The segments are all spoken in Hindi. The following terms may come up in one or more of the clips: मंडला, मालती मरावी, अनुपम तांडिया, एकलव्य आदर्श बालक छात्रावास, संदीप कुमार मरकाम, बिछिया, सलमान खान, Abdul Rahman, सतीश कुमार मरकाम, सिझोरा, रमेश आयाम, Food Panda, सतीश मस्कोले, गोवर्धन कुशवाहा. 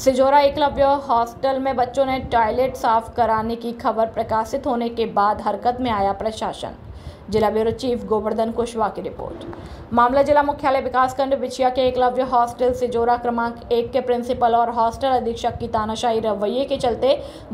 सिझोरा एकलव्य हॉस्टल में बच्चों ने टॉयलेट साफ कराने की खबर प्रकाशित होने के बाद हरकत में आया प्रशासन। जिला ब्यूरो चीफ गोवर्धन कुशवाहा की रिपोर्ट। मामला जिला मुख्यालय विकासखंड बिछिया के एकलव्य हॉस्टल सिझोरा क्रमांक 1 के प्रिंसिपल और हॉस्टल अधीक्षक की तानाशाही रवैये के चलते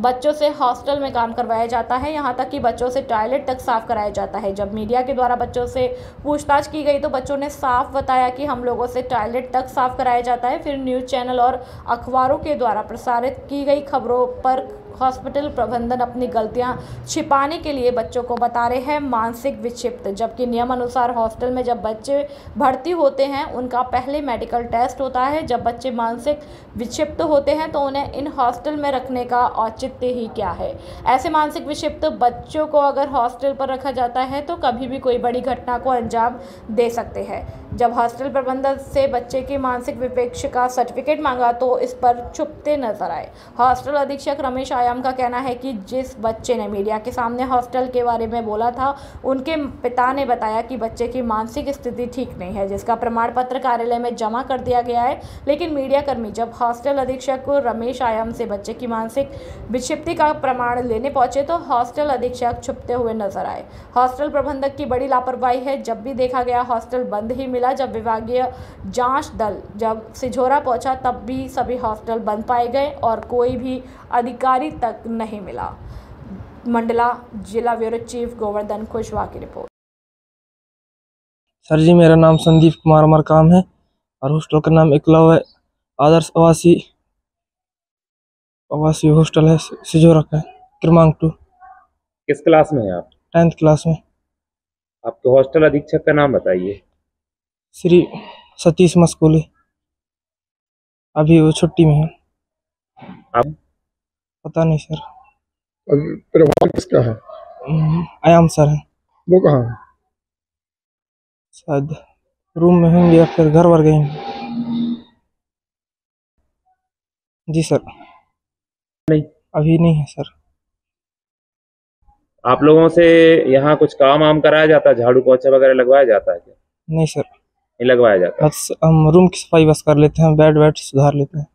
बच्चों से हॉस्टल में काम करवाया जाता है, यहां तक कि बच्चों से टॉयलेट तक साफ कराया जाता है। जब मीडिया के द्वारा बच्चों से पूछताछ की गई तो बच्चों ने साफ बताया कि हम लोगों से टॉयलेट तक साफ कराया जाता है। फिर न्यूज़ चैनल और अखबारों के द्वारा प्रसारित की गई खबरों पर हॉस्पिटल प्रबंधन अपनी गलतियां छिपाने के लिए बच्चों को बता रहे हैं मानसिक विक्षिप्त, जबकि नियम अनुसार हॉस्टल में जब बच्चे भर्ती होते हैं उनका पहले मेडिकल टेस्ट होता है। जब बच्चे मानसिक विक्षिप्त होते हैं तो उन्हें इन हॉस्टल में रखने का औचित्य ही क्या है। ऐसे मानसिक विक्षिप्त बच्चों को अगर हॉस्टल पर रखा जाता है तो कभी भी कोई बड़ी घटना को अंजाम दे सकते हैं। जब हॉस्टल प्रबंधन से बच्चे के मानसिक विक्षिप्त का सर्टिफिकेट मांगा तो इस पर छुपते नजर आए। हॉस्टल अधीक्षक रमेश आयाम का कहना है कि जिस बच्चे ने मीडिया के सामने हॉस्टल के बारे में बोला था, उनके पिता ने बताया कि बच्चे की मानसिक स्थिति ठीक नहीं है, जिसका प्रमाण पत्र कार्यालय में जमा कर दिया गया है। लेकिन मीडिया कर्मी जब हॉस्टल अधीक्षक को रमेश आयाम से बच्चे की मानसिक विक्षिप्ति का प्रमाण लेने पहुंचे तो हॉस्टल अधीक्षक छुपते हुए नजर आए। हॉस्टल प्रबंधक की बड़ी लापरवाही है। जब भी देखा गया हॉस्टल बंद ही मिला। जब विभागीय जांच दल जब सिझोरा पहुंचा तब भी सभी हॉस्टल बंद पाए गए और कोई भी अधिकारी तक नहीं मिला। मंडला जिला ब्यूरो चीफ गोवर्धन कुशवाहा की रिपोर्ट। सर जी, मेरा नाम संदीप कुमार मरकाम है और हॉस्टल का नाम एकलव्य आदर्श आवासीय हॉस्टल है सिझोरा का, क्रमांक 2। किस क्लास में है आप? 10th क्लास में। आपके हॉस्टल अधीक्षक का नाम बताइए। श्री सतीश मस्कोले, अभी वो छुट्टी में है। आप? पता नहीं सर। परिवार किसका है? आयाम सर है। वो कहाँ है? शायद रूम में होंगे या फिर घर वर गए। जी सर, नहीं अभी नहीं है सर। आप लोगों से यहाँ कुछ काम आम कराया जाता है, झाड़ू पोछा वगैरह लगवाया जाता है क्या? नहीं सर, नहीं लगवाया जाता। बस हम रूम की सफाई बस कर लेते हैं, बेड सुधार लेते हैं।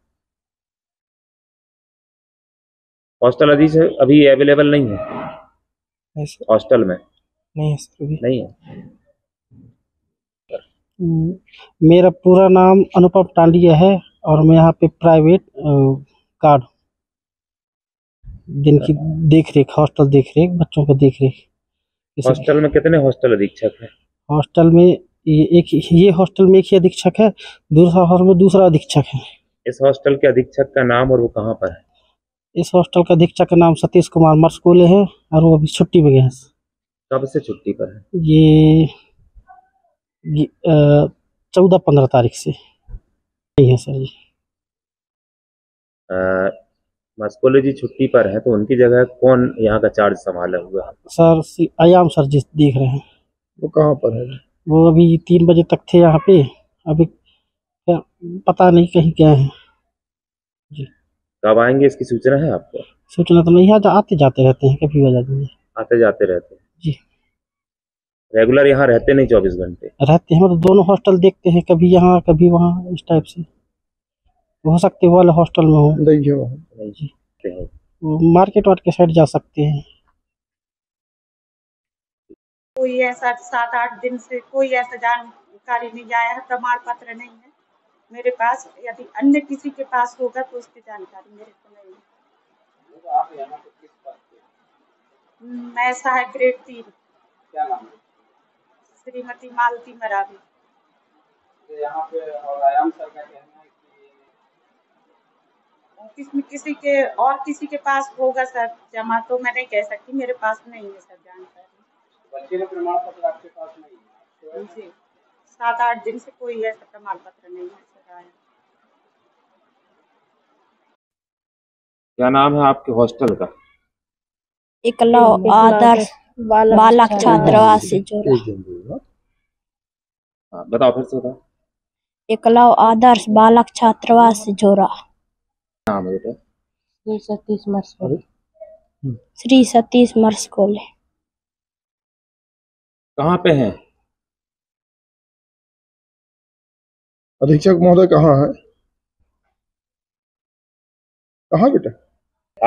हॉस्टल अभी अवेलेबल नहीं है? हॉस्टल में नहीं है सर, अभी नहीं है। मेरा पूरा नाम अनुपम तांडिया है और मैं यहाँ पे प्राइवेट गार्ड, दिन की देखरेख, हॉस्टल देखरेख, बच्चों को देखरेख। हॉस्टल में कितने हॉस्टल अधीक्षक हैं? हॉस्टल में ये हॉस्टल में एक ही अधीक्षक है, दूसरा हॉस्टल में दूसरा अधीक्षक है। इस हॉस्टल के अधीक्षक का नाम और वो कहाँ पर है? इस हॉस्टल का अधीक्षक का नाम सतीश कुमार मरकाम है और वो अभी छुट्टी में गए हैं। कब से छुट्टी पर है? ये 14-15 तारीख से नहीं है सर। जी मस्कोले जी छुट्टी पर है तो उनकी जगह कौन यहाँ का चार्ज संभाला हुआ है? सर आयाम सर जी देख रहे हैं। वो कहाँ पर है? वो अभी 3 बजे तक थे यहाँ पे, अभी पता नहीं कहीं गए हैं। जी कब आएंगे इसकी सूचना है आपको? सूचना तो नहीं है, आते जाते रहते हैं, कभी आते जाते रहते हैं। जी रेगुलर यहाँ रहते नहीं, 24 घंटे रहते हैं। मतलब दोनों हॉस्टल देखते हैं, कभी यहाँ कभी वहाँ, इस टाइप से। हो सकते वाले हॉस्टल में हो, जी मार्केट वार्केट के साइड जा सकते हैं। कोई ऐसा 7-8 दिन से कोई ऐसा जानकारी नहीं आया है, प्रमाण पत्र नहीं है मेरे पास। यदि अन्य किसी के पास होगा तो उसकी जानकारी मेरे को नहीं है। आप यहाँ पे किस पद पे? मैं सहायक ग्रेड 3। क्या नाम है? श्रीमती मालती मरावी। यहाँ पे और आयाम सर का कहना है कि इसमें किसी के पास होगा सर जमा, तो मैं नहीं कह सकती, मेरे पास नहीं है सर जानकारी। बच्चे का प्रमाण पत्र आपके पास नहीं है? जी 7-8 दिन से कोई ऐसा प्रमाण पत्र नहीं है। क्या नाम है आपके हॉस्टल का? एकलव्य आदर्श बालक छात्रावास सिझोरा। बताओ फिर से, बताओ। एकलव्य आदर्श बालक छात्रावास सिझोरा। नाम है बेटा? श्री सतीश मस्कोले। कहाँ पे हैं अधीक्षक महोदय? कहाँ है? कहाँ बेटा?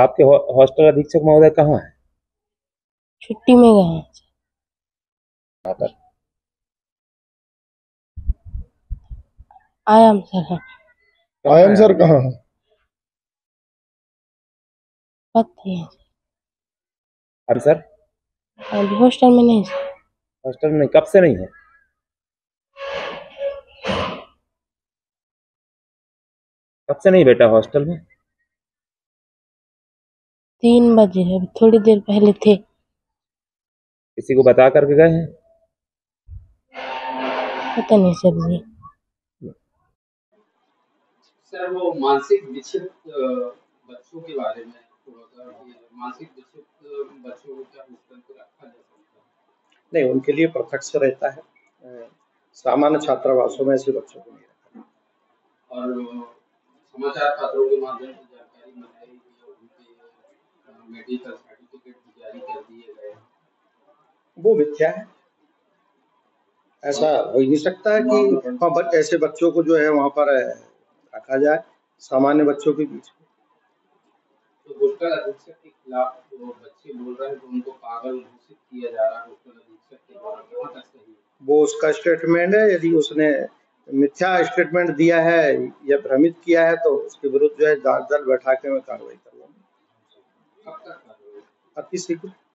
आपके हॉस्टल अधीक्षक महोदय कहाँ है? छुट्टी में गए हैं। आयाम सर है। आयाम सर कहाँ है? पता नहीं। अभी सर अभी हॉस्टल में नहीं। हॉस्टल में कब से नहीं है? कब से नहीं बेटा हॉस्टल में? 3 बजे है, थोड़ी देर पहले थे। किसी को बता करके गए हैं? पता नहीं सर जी। सर वो मानसिक विक्षिप्त बच्चों के बारे में थोड़ा सा, मानसिक विक्षिप्त बच्चों को क्या हॉस्टल में रखा जा सकता? नहीं, उनके लिए प्रत्यक्ष रहता है, सामान्य छात्रावासों में ऐसे बच्चों को नहीं रखा। और समाचार पत्रों के माध्यम से जानकारी मिल रही है उनके मेडिकल सर्टिफिकेट जारी कर दिए गए, वो मिथ्या है। ऐसा हो ही नहीं सकता है कि वहाँ पर ऐसे बच्चों को जो है वहाँ पर रखा जाए सामान्य बच्चों के बीच। तो हॉस्टल अधीक्षक के खिलाफ जो बच्चे बोल रहे हैं तो उनको पागल घोषित किया जा रहा है हॉस्टल अधीक्षक के द्वारा, कहाँ तक सही है? वो उसका स्टेटमेंट है, यदि उसने मिथ्या स्टेटमेंट दिया है या भ्रमित किया है तो उसके विरुद्ध जो है जांच दल बैठा के मैं कार्रवाई करूंगा। अब किसी को